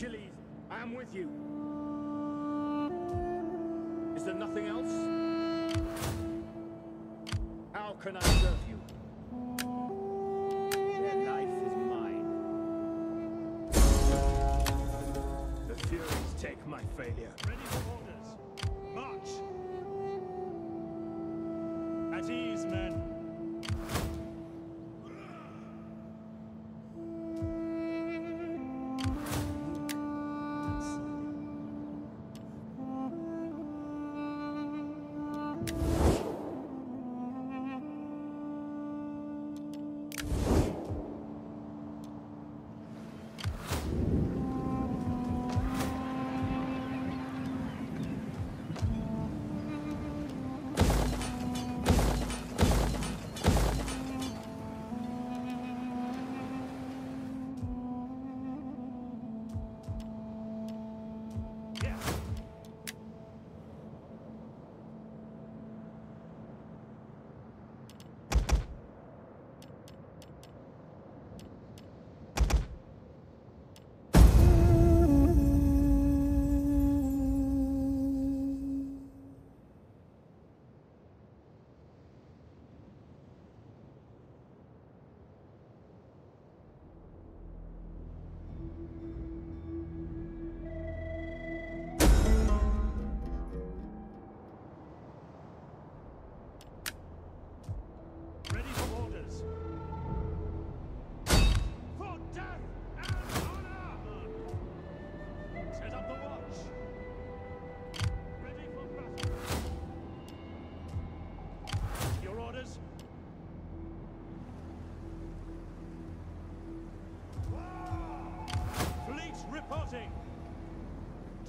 Achilles, I am with you. Is there nothing else? How can I serve you? Their life is mine. The Furies take my failure. Ready for orders. March. At ease, men.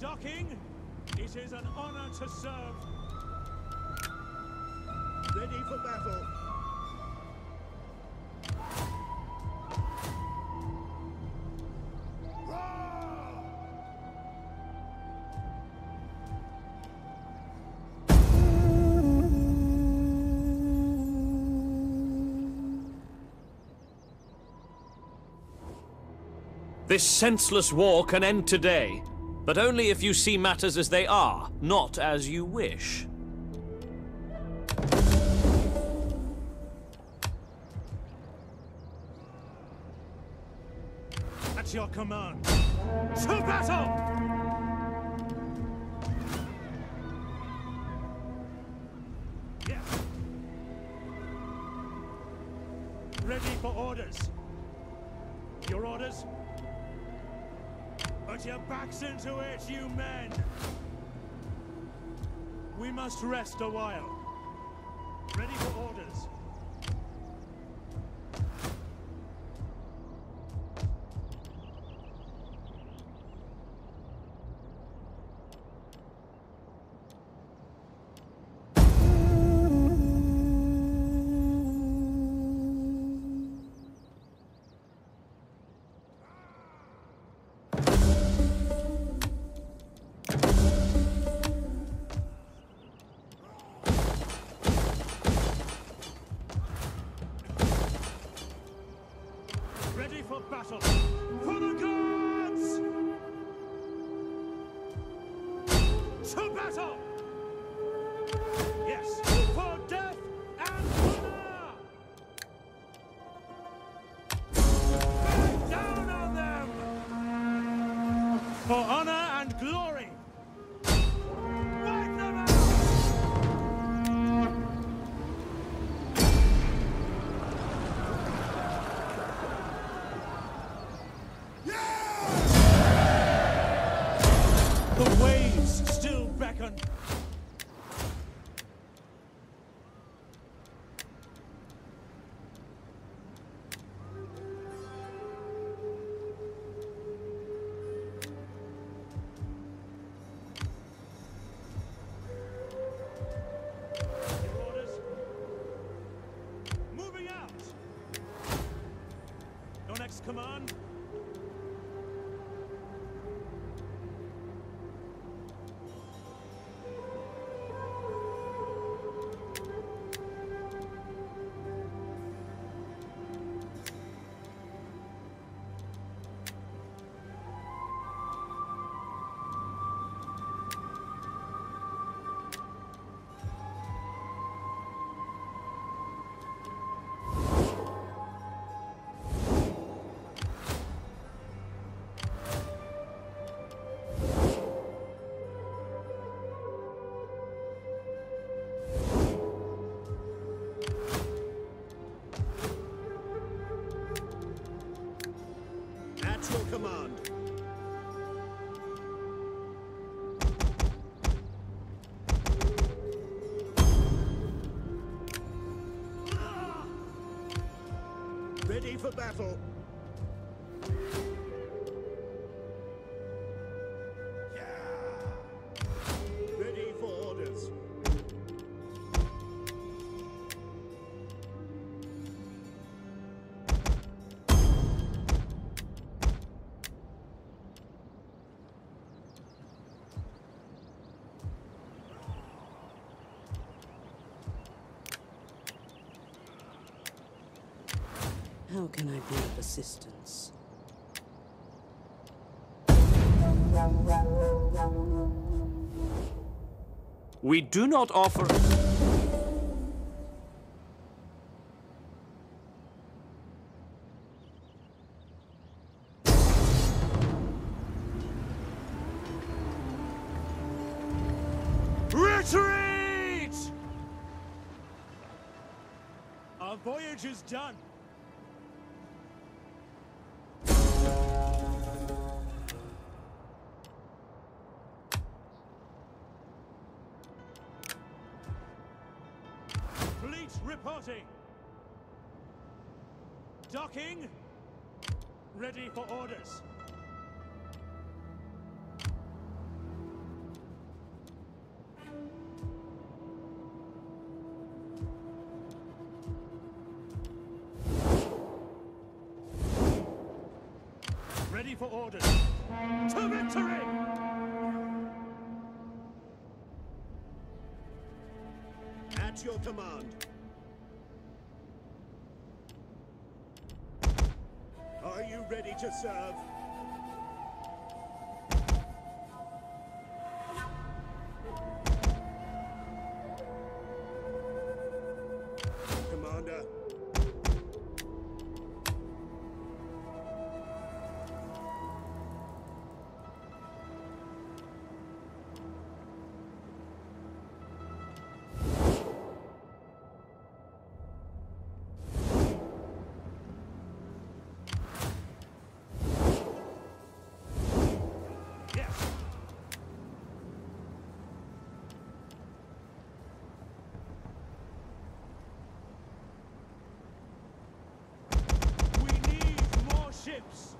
Docking, it is an honor to serve. Ready for battle. This senseless war can end today. But only if you see matters as they are, not as you wish. At your command. To battle! Yeah. Ready for orders. Your orders? Put your backs into it, you men! We must rest a while. Ready for orders. Command. command. Ready for battle. How can I be of assistance? We do not offer... Retreat! Our voyage is done. Reporting. Docking. Ready for orders. Ready for orders. To victory! At your command. Are you ready to serve? Commander. Ships.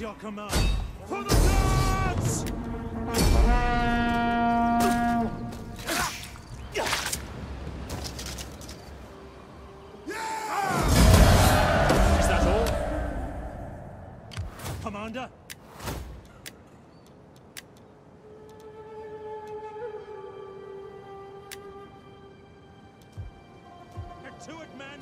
Your command for the gods! Is that all? Commander? Get to it, men!